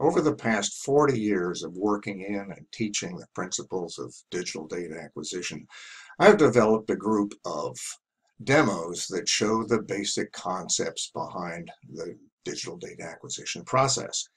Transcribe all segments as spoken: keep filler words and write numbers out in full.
Over the past forty years of working in and teaching the principles of digital data acquisition, I've developed a group of demos that show the basic concepts behind the digital data acquisition process.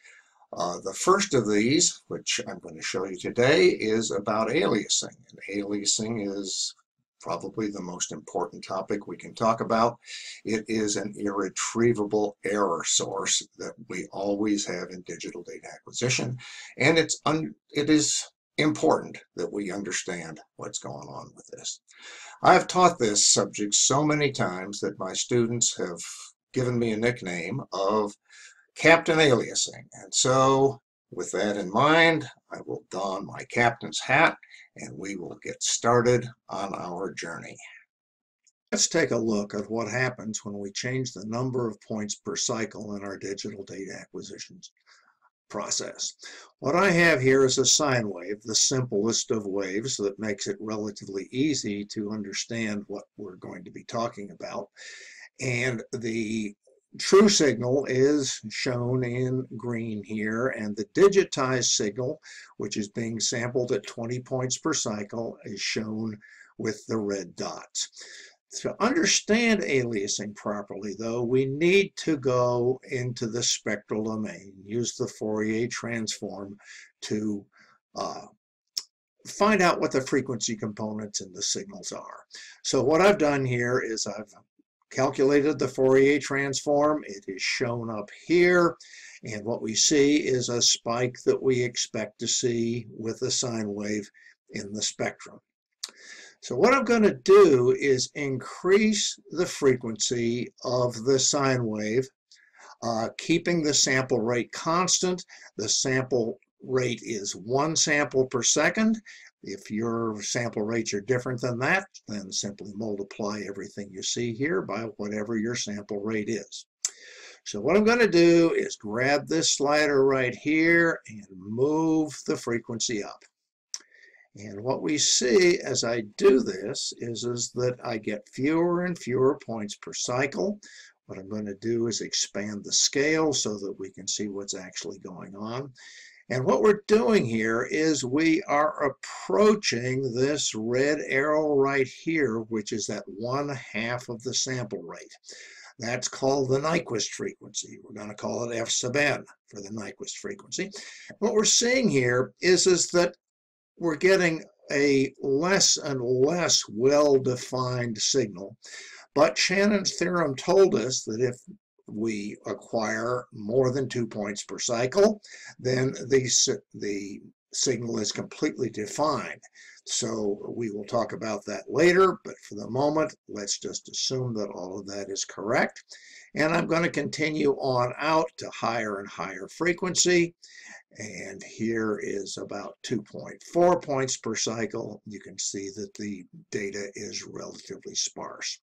Uh, the first of these, which I'm going to show you today, is about aliasing. And aliasing is probably the most important topic we can talk about. It is an irretrievable error source that we always have in digital data acquisition, and it's un it is important that we understand what's going on with this. I've taught this subject so many times that my students have given me a nickname of Captain Aliasing, and so with that in mind, I will don my captain's hat and we will get started on our journey. Let's take a look at what happens when we change the number of points per cycle in our digital data acquisition process. What I have here is a sine wave, the simplest of waves that makes it relatively easy to understand what we're going to be talking about. And the true signal is shown in green here, and the digitized signal, which is being sampled at twenty points per cycle, is shown with the red dots. To understand aliasing properly, though, we need to go into the spectral domain, use the Fourier transform to uh, find out what the frequency components in the signals are. So what I've done here is I've calculated the Fourier transform. It is shown up here, and what we see is a spike that we expect to see with a sine wave in the spectrum. So what I'm going to do is increase the frequency of the sine wave, uh, keeping the sample rate constant. The sample rate is one sample per second. If your sample rates are different than that, then simply multiply everything you see here by whatever your sample rate is. So what I'm going to do is grab this slider right here and move the frequency up. And what we see as I do this is, is that I get fewer and fewer points per cycle. What I'm going to do is expand the scale so that we can see what's actually going on. And what we're doing here is we are approaching this red arrow right here, which is at one half of the sample rate. That's called the Nyquist frequency. We're going to call it F sub n for the Nyquist frequency. What we're seeing here is, is that we're getting a less and less well-defined signal. But Shannon's theorem told us that if we acquire more than two points per cycle, then the, the signal is completely defined. So we will talk about that later, but for the moment, let's just assume that all of that is correct. And I'm going to continue on out to higher and higher frequency. And here is about two point four points per cycle. You can see that the data is relatively sparse.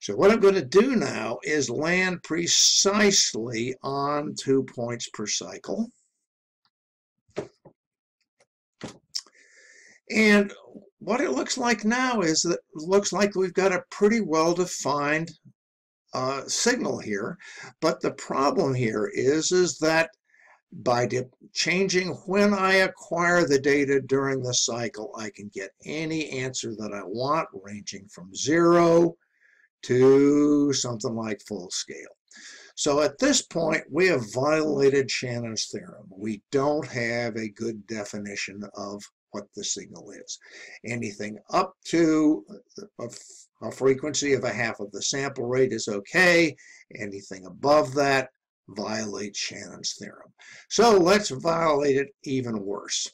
So what I'm going to do now is land precisely on two points per cycle. And what it looks like now is that it looks like we've got a pretty well-defined uh, signal here. But the problem here is, is that by changing when I acquire the data during the cycle, I can get any answer that I want, ranging from zero to something like full scale. So at this point, we have violated Shannon's theorem. We don't have a good definition of what the signal is. Anything up to a, a frequency of a half of the sample rate is okay. Anything above that violates Shannon's theorem. So let's violate it even worse.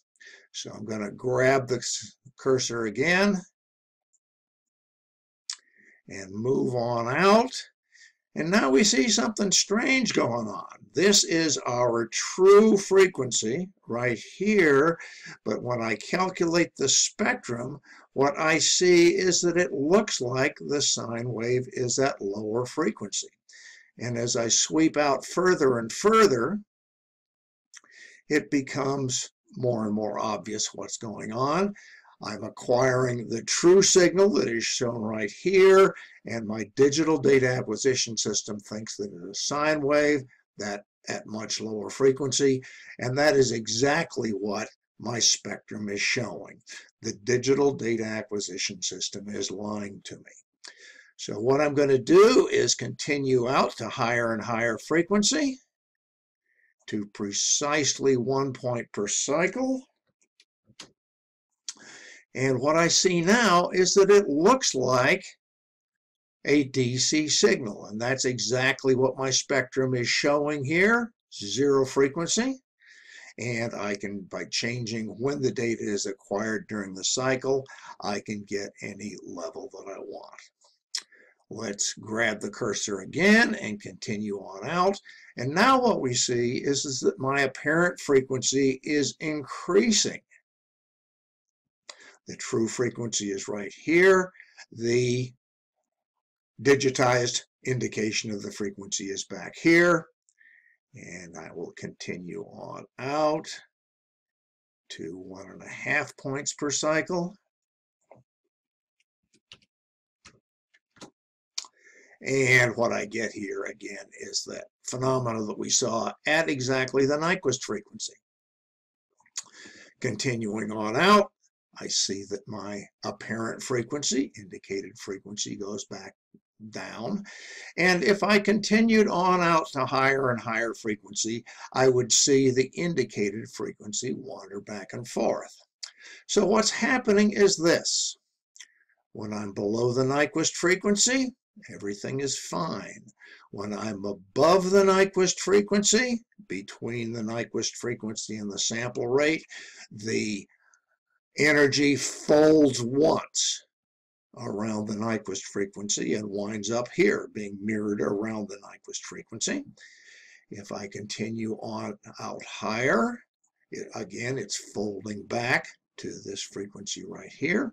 So I'm going to grab the cursor again and move on out, and now we see something strange going on. This is our true frequency right here, but when I calculate the spectrum, what I see is that it looks like the sine wave is at lower frequency. And as I sweep out further and further, it becomes more and more obvious what's going on. I'm acquiring the true signal that is shown right here, and my digital data acquisition system thinks that it is a sine wave. That at much lower frequency, and that is exactly what my spectrum is showing. The digital data acquisition system is lying to me. So what I'm going to do is continue out to higher and higher frequency to precisely one point per cycle. And what I see now is that it looks like a D C signal, and that's exactly what my spectrum is showing here, zero frequency. And I can, by changing when the data is acquired during the cycle, I can get any level that I want. Let's grab the cursor again and continue on out. And now what we see is, is that my apparent frequency is increasing. The true frequency is right here. The digitized indication of the frequency is back here. And I will continue on out to one and a half points per cycle. And what I get here again is that phenomenon that we saw at exactly the Nyquist frequency. Continuing on out, I see that my apparent frequency, indicated frequency, goes back down. And if I continued on out to higher and higher frequency, I would see the indicated frequency wander back and forth. So what's happening is this. When I'm below the Nyquist frequency, everything is fine. When I'm above the Nyquist frequency, between the Nyquist frequency and the sample rate, the energy folds once around the Nyquist frequency and winds up here, being mirrored around the Nyquist frequency. If I continue on out higher, it, again, it's folding back to this frequency right here.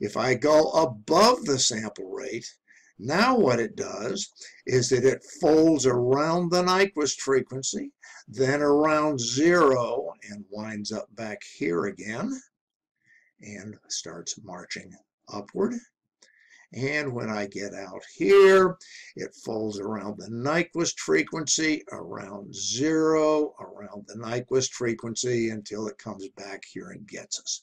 If I go above the sample rate, now what it does is that it folds around the Nyquist frequency, then around zero, and winds up back here again, and starts marching upward. And when I get out here, it folds around the Nyquist frequency, around zero, around the Nyquist frequency, until it comes back here and gets us.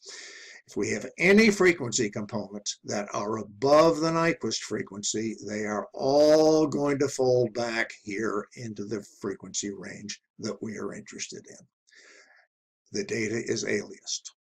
If we have any frequency components that are above the Nyquist frequency, they are all going to fold back here into the frequency range that we are interested in. The data is aliased.